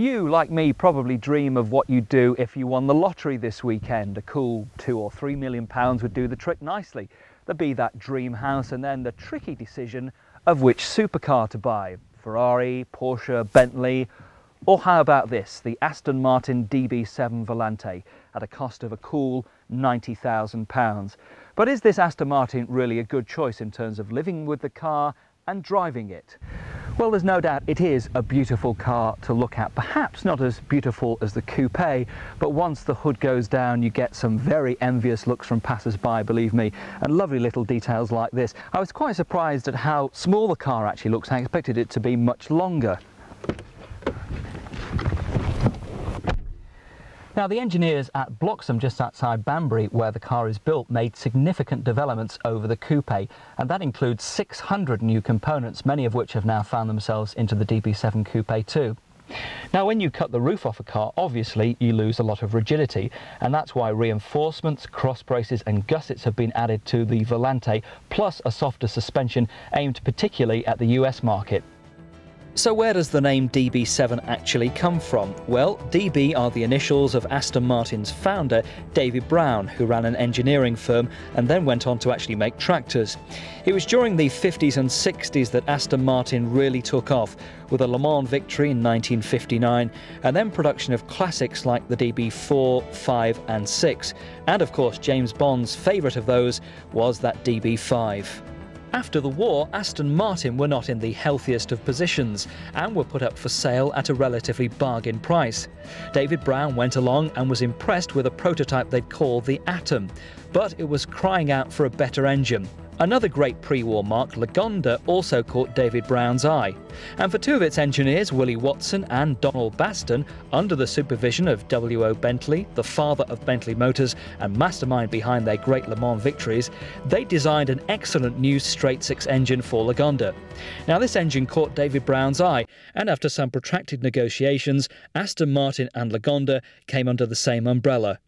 You, like me, probably dream of what you'd do if you won the lottery this weekend. A cool £2 or £3 million would do the trick nicely. There'd be that dream house and then the tricky decision of which supercar to buy. Ferrari, Porsche, Bentley, or how about this, the Aston Martin DB7 Volante at a cost of a cool £90,000. But is this Aston Martin really a good choice in terms of living with the car and driving it? Well, there's no doubt it is a beautiful car to look at, perhaps not as beautiful as the coupe, but once the hood goes down you get some very envious looks from passers-by, believe me, and lovely little details like this. I was quite surprised at how small the car actually looks. I expected it to be much longer. Now, the engineers at Bloxham, just outside Banbury, where the car is built, made significant developments over the coupe, and that includes 600 new components, many of which have now found themselves into the DB7 coupe too. Now, when you cut the roof off a car, obviously you lose a lot of rigidity, and that's why reinforcements, cross braces and gussets have been added to the Volante, plus a softer suspension aimed particularly at the US market. So where does the name DB7 actually come from? Well, DB are the initials of Aston Martin's founder, David Brown, who ran an engineering firm and then went on to actually make tractors. It was during the 50s and 60s that Aston Martin really took off, with a Le Mans victory in 1959 and then production of classics like the DB4, 5 and 6. And of course, James Bond's favourite of those was that DB5. After the war, Aston Martin were not in the healthiest of positions and were put up for sale at a relatively bargain price. David Brown went along and was impressed with a prototype they'd called the Atom, but it was crying out for a better engine. Another great pre-war mark, Lagonda, also caught David Brown's eye. And for two of its engineers, Willie Watson and Donald Baston, under the supervision of W.O. Bentley, the father of Bentley Motors and mastermind behind their great Le Mans victories, they designed an excellent new straight-six engine for Lagonda. Now, this engine caught David Brown's eye, and after some protracted negotiations, Aston Martin and Lagonda came under the same umbrella.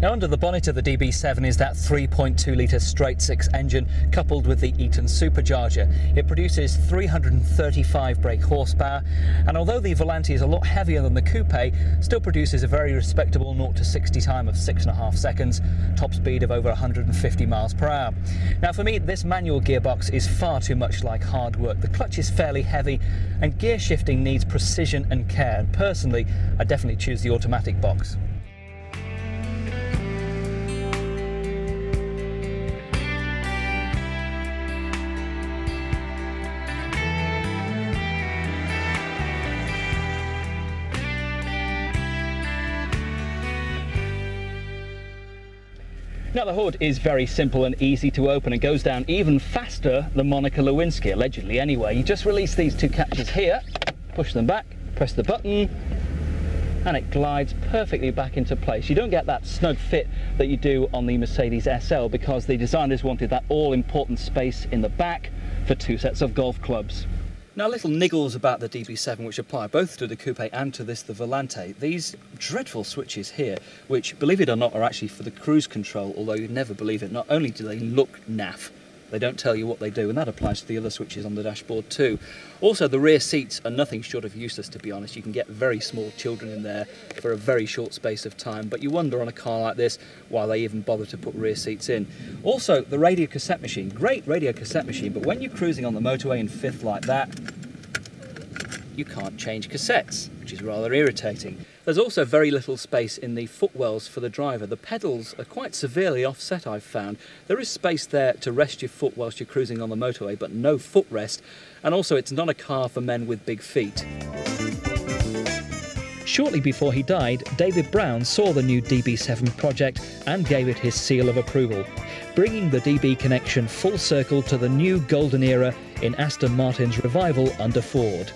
Now, under the bonnet of the DB7 is that 3.2-litre straight-six engine coupled with the Eaton Supercharger. It produces 335 brake horsepower, and although the Volante is a lot heavier than the coupe, still produces a very respectable 0-60 time of 6.5 seconds, top speed of over 150 miles per hour. Now, for me, this manual gearbox is far too much like hard work. The clutch is fairly heavy, and gear shifting needs precision and care, and personally, I definitely choose the automatic box. Now, the hood is very simple and easy to open and goes down even faster than Monica Lewinsky, allegedly anyway. You just release these two catches here, push them back, press the button, and it glides perfectly back into place. You don't get that snug fit that you do on the Mercedes SL because the designers wanted that all-important space in the back for two sets of golf clubs. Now, little niggles about the DB7 which apply both to the coupe and to this, the Volante. These dreadful switches here, which, believe it or not, are actually for the cruise control, although you'd never believe it. Not only do they look naff, they don't tell you what they do, and that applies to the other switches on the dashboard too. Also, the rear seats are nothing short of useless, to be honest. You can get very small children in there for a very short space of time, but you wonder on a car like this why they even bother to put rear seats in. Also, the radio cassette machine. Great radio cassette machine, but when you're cruising on the motorway in fifth like that, you can't change cassettes, which is rather irritating. There's also very little space in the footwells for the driver. The pedals are quite severely offset, I've found. There is space there to rest your foot whilst you're cruising on the motorway, but no footrest, and also it's not a car for men with big feet. Shortly before he died, David Brown saw the new DB7 project and gave it his seal of approval, bringing the DB connection full circle to the new golden era in Aston Martin's revival under Ford.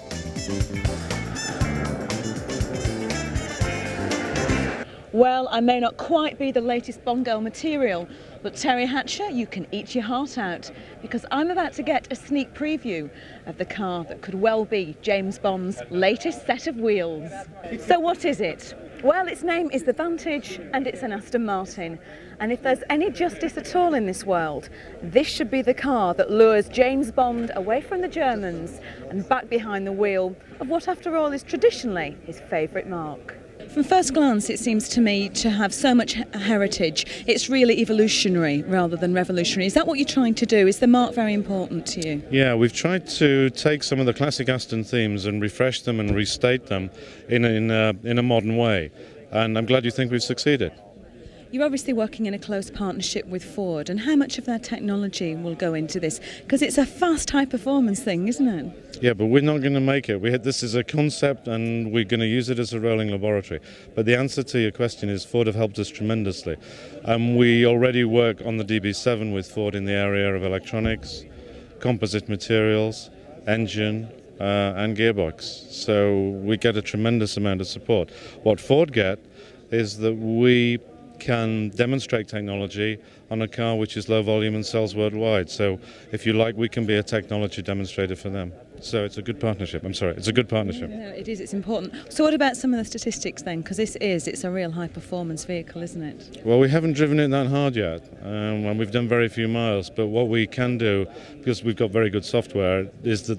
Well, I may not quite be the latest Bond girl material, but Terry Hatcher, you can eat your heart out, because I'm about to get a sneak preview of the car that could well be James Bond's latest set of wheels. So what is it? Well, its name is the Vantage and it's an Aston Martin. And if there's any justice at all in this world, this should be the car that lures James Bond away from the Germans and back behind the wheel of what, after all, is traditionally his favourite marque. From first glance, it seems to me to have so much heritage. It's really evolutionary rather than revolutionary. Is that what you're trying to do? Is the marque very important to you? Yeah, we've tried to take some of the classic Aston themes and refresh them and restate them in a modern way. And I'm glad you think we've succeeded. You're obviously working in a close partnership with Ford, and how much of their technology will go into this? Because it's a fast, high-performance thing, isn't it? Yeah, but we're not going to make it. This is a concept, and we're going to use it as a rolling laboratory. But the answer to your question is Ford have helped us tremendously. We already work on the DB7 with Ford in the area of electronics, composite materials, engine, and gearbox. So we get a tremendous amount of support. What Ford get is that we can demonstrate technology on a car which is low volume and sells worldwide. So if you like, we can be a technology demonstrator for them. So it's a good partnership. I'm sorry, it's a good partnership. No, it is, it's important. So what about some of the statistics then? Because it's a real high performance vehicle, isn't it? Well, we haven't driven it that hard yet, and we've done very few miles, but what we can do, because we've got very good software, is that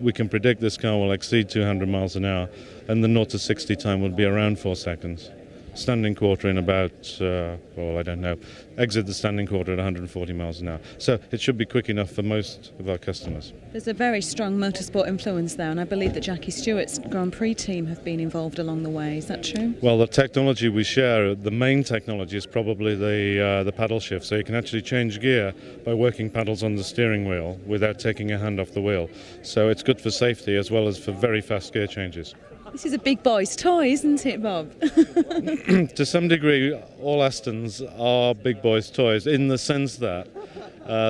we can predict this car will exceed 200 miles an hour, and the 0-60 time will be around 4 seconds. Standing quarter in about, well, I don't know, exit the standing quarter at 140 miles an hour. So it should be quick enough for most of our customers. There's a very strong motorsport influence there, and I believe that Jackie Stewart's Grand Prix team have been involved along the way. Is that true? Well, the technology we share, the main technology is probably the paddle shift. So you can actually change gear by working paddles on the steering wheel without taking a hand off the wheel. So it's good for safety as well as for very fast gear changes. This is a big boy's toy, isn't it, Bob? To some degree, all Astons are big boy's toys in the sense that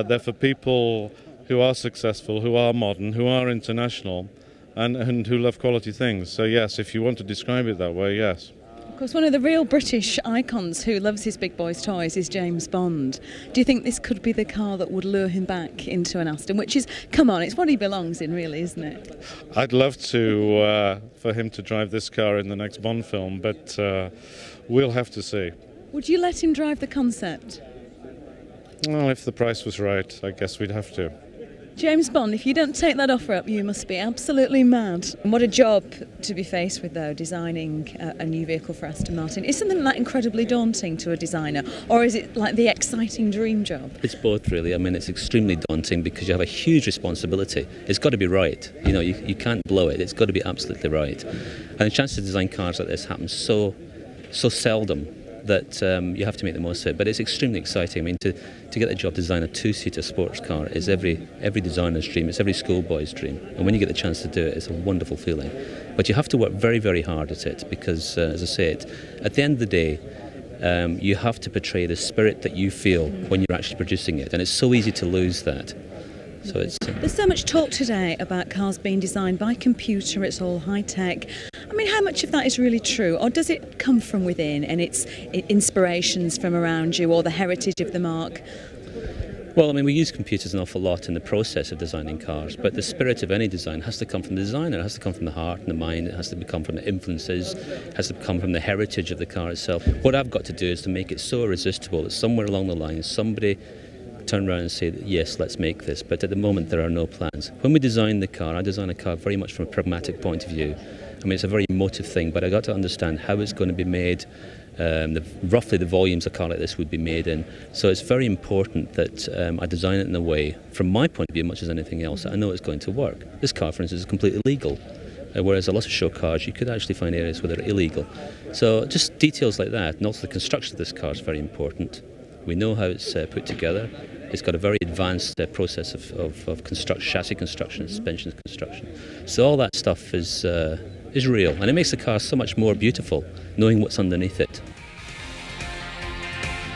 they're for people who are successful, who are modern, who are international, and who love quality things. So yes, if you want to describe it that way, yes. Of course, one of the real British icons who loves his big boy's toys is James Bond. Do you think this could be the car that would lure him back into an Aston, which is, come on, it's what he belongs in really, isn't it? I'd love to, for him to drive this car in the next Bond film, but we'll have to see. Would you let him drive the concept? Well, if the price was right, I guess we'd have to. James Bond, if you don't take that offer up, you must be absolutely mad. And what a job to be faced with, though, designing a new vehicle for Aston Martin. Is something like incredibly daunting to a designer, or is it like the exciting dream job? It's both, really. I mean, it's extremely daunting because you have a huge responsibility. It's got to be right. You know, you can't blow it. It's got to be absolutely right. And the chance to design cars like this happens so seldom that you have to make the most of it, but it's extremely exciting. I mean, to get the job to design a two-seater sports car is every designer's dream, it's every schoolboy's dream, and when you get the chance to do it, it's a wonderful feeling. But you have to work very, very hard at it because, as I said, at the end of the day, you have to portray the spirit that you feel when you're actually producing it, and it's so easy to lose that. So it's, there's so much talk today about cars being designed by computer, it's all high-tech. I mean, how much of that is really true, or does it come from within and it's inspirations from around you or the heritage of the marque? Well, I mean, we use computers an awful lot in the process of designing cars, but the spirit of any design has to come from the designer. It has to come from the heart and the mind. It has to come from the influences. It has to come from the heritage of the car itself. What I've got to do is to make it so irresistible that somewhere along the line somebody turn around and say, yes, let's make this, but at the moment there are no plans. When we design the car, I design a car very much from a pragmatic point of view. I mean, it's a very emotive thing, but I got to understand how it's going to be made, roughly the volumes a car like this would be made in. So it's very important that I design it in a way, from my point of view, much as anything else, I know it's going to work. This car, for instance, is completely legal, whereas a lot of show cars, you could actually find areas where they're illegal. So just details like that, and also the construction of this car is very important. We know how it's put together. It's got a very advanced process of chassis construction, suspension construction. So all that stuff is real, and it makes the car so much more beautiful, knowing what's underneath it.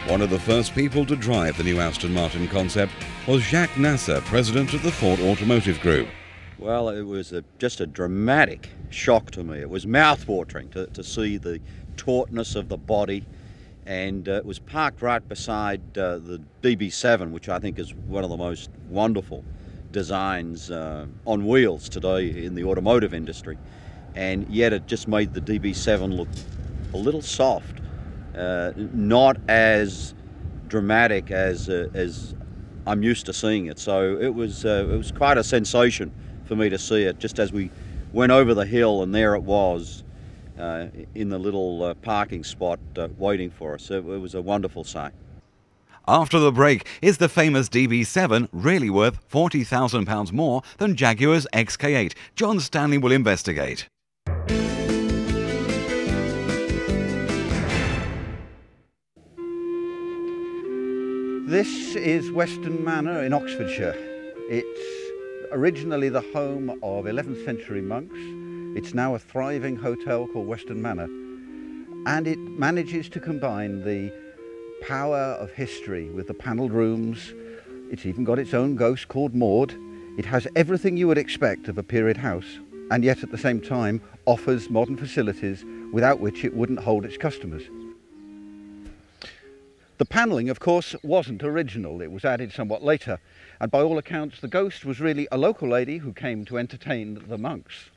One of the first people to drive the new Aston Martin concept was Jacques Nasser, president of the Ford Automotive Group. Well, it was just a dramatic shock to me. It was mouth-watering to see the tautness of the body, and it was parked right beside the DB7, which I think is one of the most wonderful designs on wheels today in the automotive industry. And yet it just made the DB7 look a little soft, not as dramatic as I'm used to seeing it. So it was quite a sensation for me to see it, just as we went over the hill, and there it was in the little parking spot waiting for us. It was a wonderful sight. After the break, is the famous DB7 really worth £40,000 more than Jaguar's XK8? John Stanley will investigate. This is Western Manor in Oxfordshire. It's originally the home of 11th century monks. It's now a thriving hotel called Western Manor, and it manages to combine the power of history with the panelled rooms. It's even got its own ghost called Maud. It has everything you would expect of a period house, and yet at the same time offers modern facilities without which it wouldn't hold its customers. The panelling, of course, wasn't original. It was added somewhat later, and by all accounts the ghost was really a local lady who came to entertain the monks.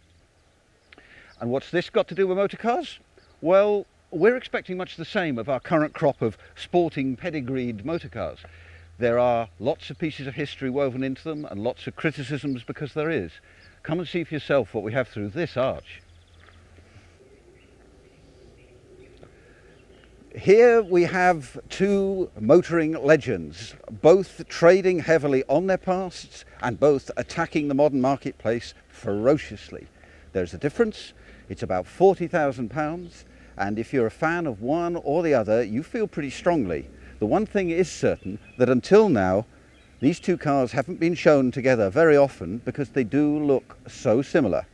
And what's this got to do with motor cars? Well, we're expecting much the same of our current crop of sporting pedigreed motor cars. There are lots of pieces of history woven into them, and lots of criticisms, because there is. Come and see for yourself what we have through this arch. Here we have two motoring legends, both trading heavily on their pasts and both attacking the modern marketplace ferociously. There's a difference. It's about £40,000. And if you're a fan of one or the other, you feel pretty strongly. The one thing is certain, that until now, these two cars haven't been shown together very often because they do look so similar.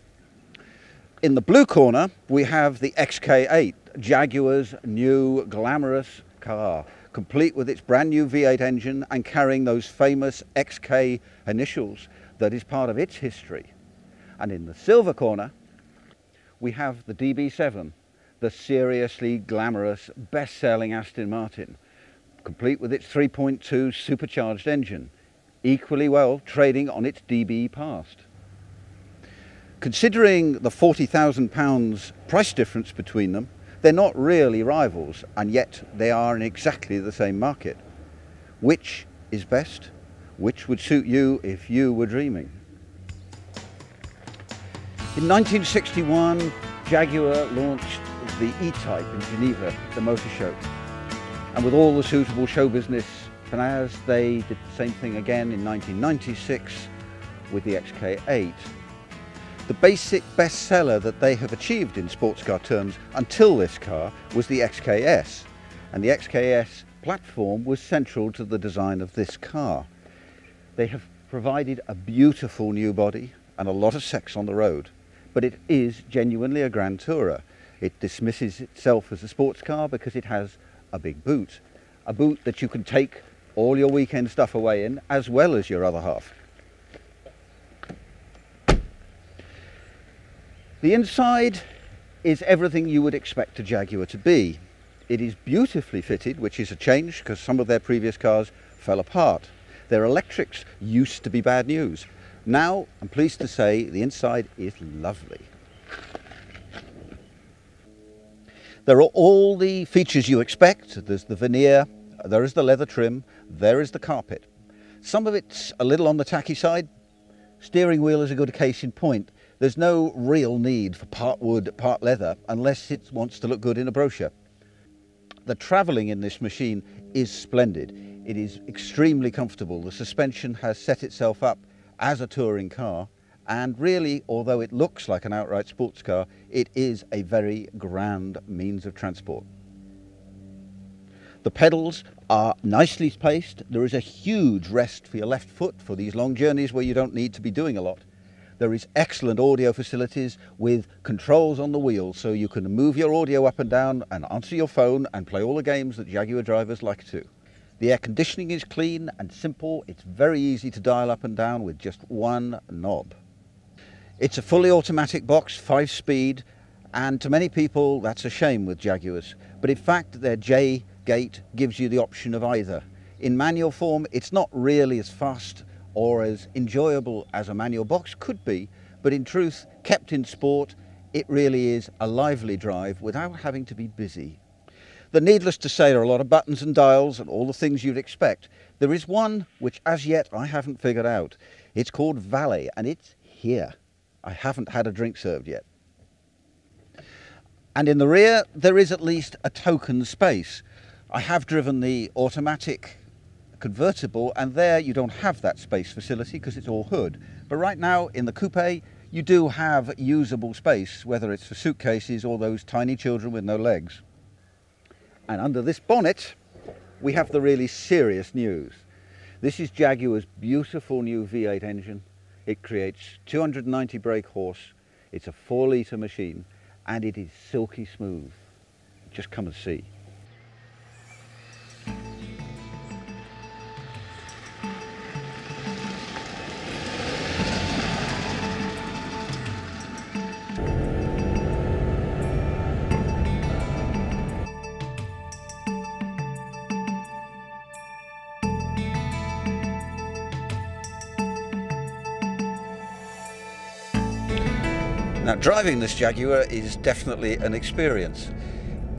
In the blue corner, we have the XK8, Jaguar's new glamorous car, complete with its brand new V8 engine and carrying those famous XK initials that is part of its history. And in the silver corner, we have the DB7. The seriously glamorous, best-selling Aston Martin, complete with its 3.2 supercharged engine, equally well trading on its DB past. Considering the £40,000 price difference between them, they're not really rivals, and yet they are in exactly the same market. Which is best? Which would suit you if you were dreaming? In 1961, Jaguar launched the E-Type in Geneva, the motor show. And with all the suitable show business finesse, they did the same thing again in 1996 with the XK8. The basic bestseller that they have achieved in sports car terms until this car was the XKS. And the XKS platform was central to the design of this car. They have provided a beautiful new body and a lot of sex on the road, but it is genuinely a Grand Tourer. It dismisses itself as a sports car because it has a big boot. A boot that you can take all your weekend stuff away in, as well as your other half. The inside is everything you would expect a Jaguar to be. It is beautifully fitted, which is a change because some of their previous cars fell apart. Their electrics used to be bad news. Now, I'm pleased to say, the inside is lovely. There are all the features you expect. There's the veneer, there is the leather trim, there is the carpet. Some of it's a little on the tacky side. Steering wheel is a good case in point. There's no real need for part wood, part leather, unless it wants to look good in a brochure. The travelling in this machine is splendid. It is extremely comfortable. The suspension has set itself up as a touring car, and really, although it looks like an outright sports car, it is a very grand means of transport. The pedals are nicely spaced. There is a huge rest for your left foot for these long journeys where you don't need to be doing a lot. There is excellent audio facilities with controls on the wheel, so you can move your audio up and down and answer your phone and play all the games that Jaguar drivers like to. The air conditioning is clean and simple. It's very easy to dial up and down with just one knob. It's a fully automatic box, 5-speed, and to many people that's a shame with Jaguars. But in fact their J-gate gives you the option of either. In manual form it's not really as fast or as enjoyable as a manual box could be, but in truth, kept in sport, It really is a lively drive without having to be busy. But needless to say, there are a lot of buttons and dials and all the things you'd expect. There is one which as yet I haven't figured out. It's called Valet and it's here. I haven't had a drink served yet. And in the rear, there is at least a token space. I have driven the automatic convertible and there you don't have that space facility because it's all hood. But right now in the coupe, you do have usable space, whether it's for suitcases or those tiny children with no legs. And under this bonnet, we have the really serious news. This is Jaguar's beautiful new V8 engine. It creates 290 brake horse. It's a 4-litre machine and it is silky smooth. Just come and see. Now, driving this Jaguar is definitely an experience.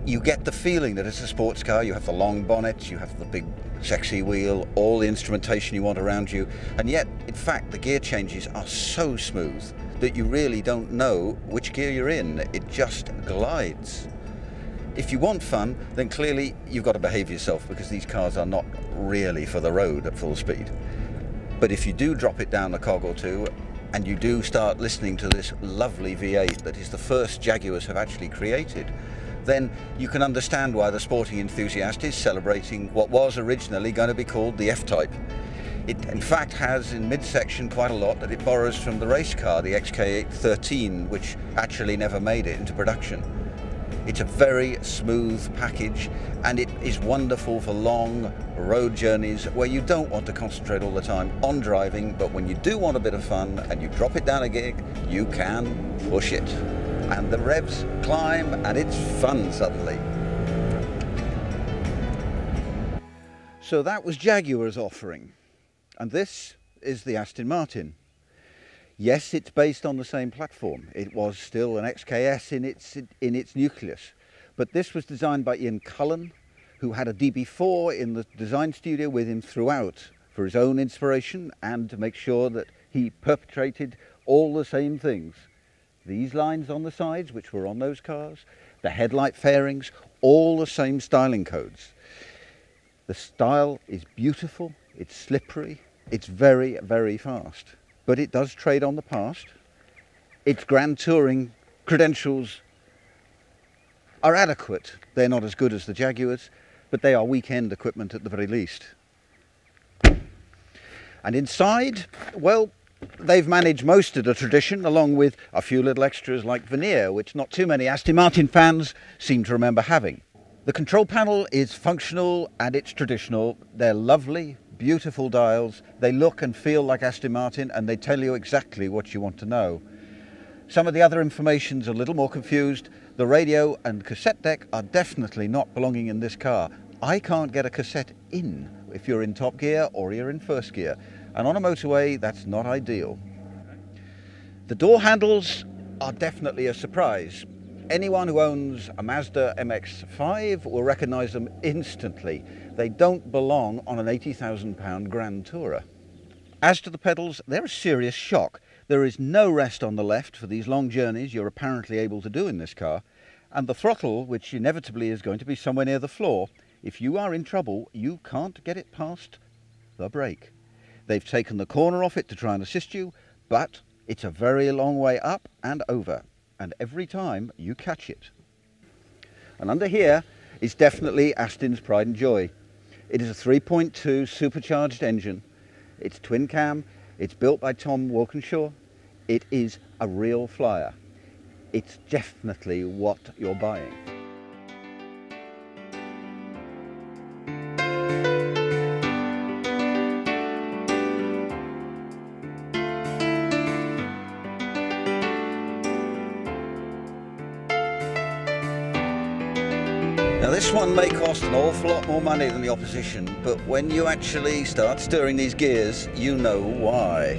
You get the feeling that it's a sports car. You have the long bonnet, you have the big sexy wheel, all the instrumentation you want around you, and yet, in fact, the gear changes are so smooth that you really don't know which gear you're in. It just glides. If you want fun, then clearly you've got to behave yourself because these cars are not really for the road at full speed. But if you do drop it down a cog or two, and you do start listening to this lovely V8 that is the first Jaguars have actually created, then you can understand why the sporting enthusiast is celebrating what was originally going to be called the F-Type. It in fact has in midsection quite a lot that it borrows from the race car, the XK813, which actually never made it into production. It's a very smooth package and it is wonderful for long road journeys where you don't want to concentrate all the time on driving, but when you do want a bit of fun and you drop it down a gig, you can push it. And the revs climb and it's fun suddenly. So that was Jaguar's offering. And this is the Aston Martin. Yes, it's based on the same platform. It was still an XKS in its nucleus. But this was designed by Ian Cullen, who had a DB4 in the design studio with him throughout for his own inspiration and to make sure that he perpetrated all the same things. These lines on the sides, which were on those cars, the headlight fairings, all the same styling codes. The style is beautiful, it's slippery, it's very, very fast. But it does trade on the past. Its grand touring credentials are adequate. They're not as good as the Jaguars, but they are weekend equipment at the very least. And inside, well, they've managed most of the tradition, along with a few little extras like veneer, which not too many Aston Martin fans seem to remember having. The control panel is functional and it's traditional. They're lovely, beautiful dials. They look and feel like Aston Martin and they tell you exactly what you want to know. Some of the other information's a little more confused. The radio and cassette deck are definitely not belonging in this car. I can't get a cassette in if you're in top gear or you're in first gear. And on a motorway, that's not ideal. The door handles are definitely a surprise. Anyone who owns a Mazda MX-5 will recognise them instantly. They don't belong on an £80,000 Grand Tourer. As to the pedals, they're a serious shock. There is no rest on the left for these long journeys you're apparently able to do in this car. And the throttle, which inevitably is going to be somewhere near the floor, if you are in trouble, you can't get it past the brake. They've taken the corner off it to try and assist you, but it's a very long way up and over. And every time you catch it. And under here is definitely Aston's pride and joy. It is a 3.2 supercharged engine. It's twin cam, it's built by Tom Walkinshaw. It is a real flyer. It's definitely what you're buying. This one may cost an awful lot more money than the opposition, but when you actually start stirring these gears, you know why.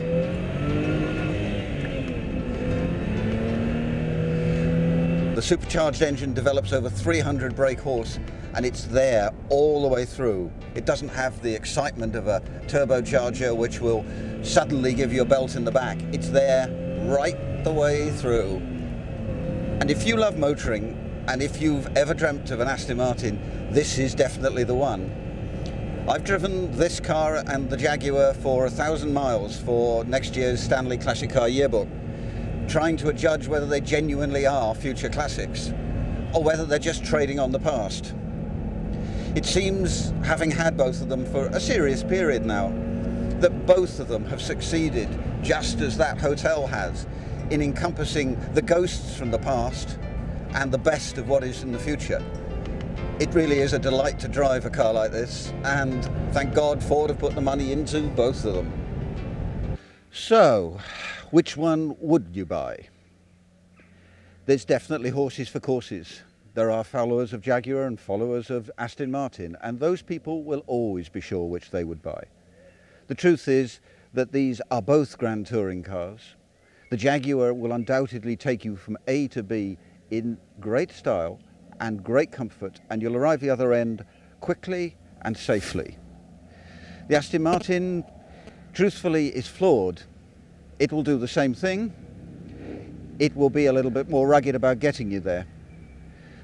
The supercharged engine develops over 300 brake horse, and it's there all the way through. It doesn't have the excitement of a turbocharger which will suddenly give you a belt in the back. It's there right the way through. And if you love motoring, and if you've ever dreamt of an Aston Martin, this is definitely the one. I've driven this car and the Jaguar for 1,000 miles for next year's Stanley Classic Car yearbook, trying to adjudge whether they genuinely are future classics, or whether they're just trading on the past. It seems, having had both of them for a serious period now, that both of them have succeeded, just as that hotel has, in encompassing the ghosts from the past and the best of what is in the future. It really is a delight to drive a car like this, and thank God Ford have put the money into both of them. So, which one would you buy? There's definitely horses for courses. There are followers of Jaguar and followers of Aston Martin, and those people will always be sure which they would buy. The truth is that these are both grand touring cars. The Jaguar will undoubtedly take you from A to B in great style and great comfort, and you'll arrive the other end quickly and safely. The Aston Martin, truthfully, is flawed. It will do the same thing. It will be a little bit more rugged about getting you there.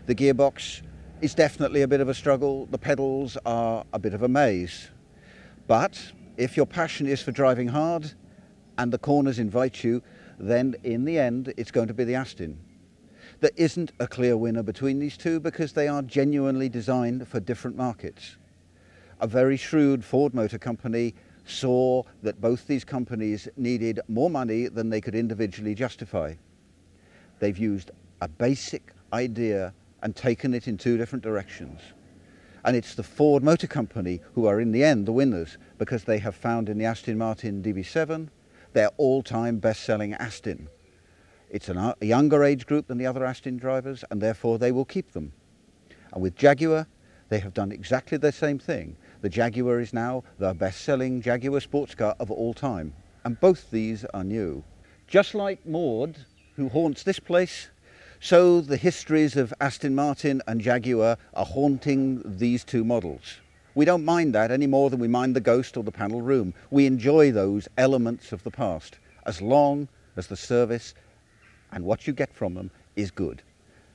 The gearbox is definitely a bit of a struggle. The pedals are a bit of a maze. But if your passion is for driving hard and the corners invite you, then in the end it's going to be the Aston. There isn't a clear winner between these two because they are genuinely designed for different markets. A very shrewd Ford Motor Company saw that both these companies needed more money than they could individually justify. They've used a basic idea and taken it in two different directions. And it's the Ford Motor Company who are in the end the winners, because they have found in the Aston Martin DB7 their all-time best-selling Aston. It's a younger age group than the other Aston drivers, and therefore they will keep them. And with Jaguar, they have done exactly the same thing. The Jaguar is now the best-selling Jaguar sports car of all time, and both these are new. Just like Maud, who haunts this place, so the histories of Aston Martin and Jaguar are haunting these two models. We don't mind that any more than we mind the ghost or the panel room. We enjoy those elements of the past, as long as the service and what you get from them is good.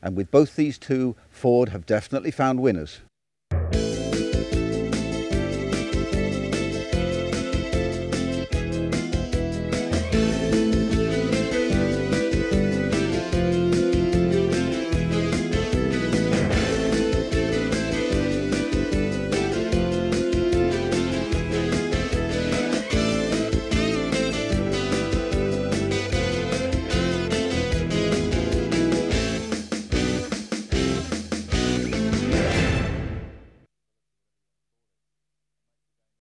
And with both these two, Ford have definitely found winners.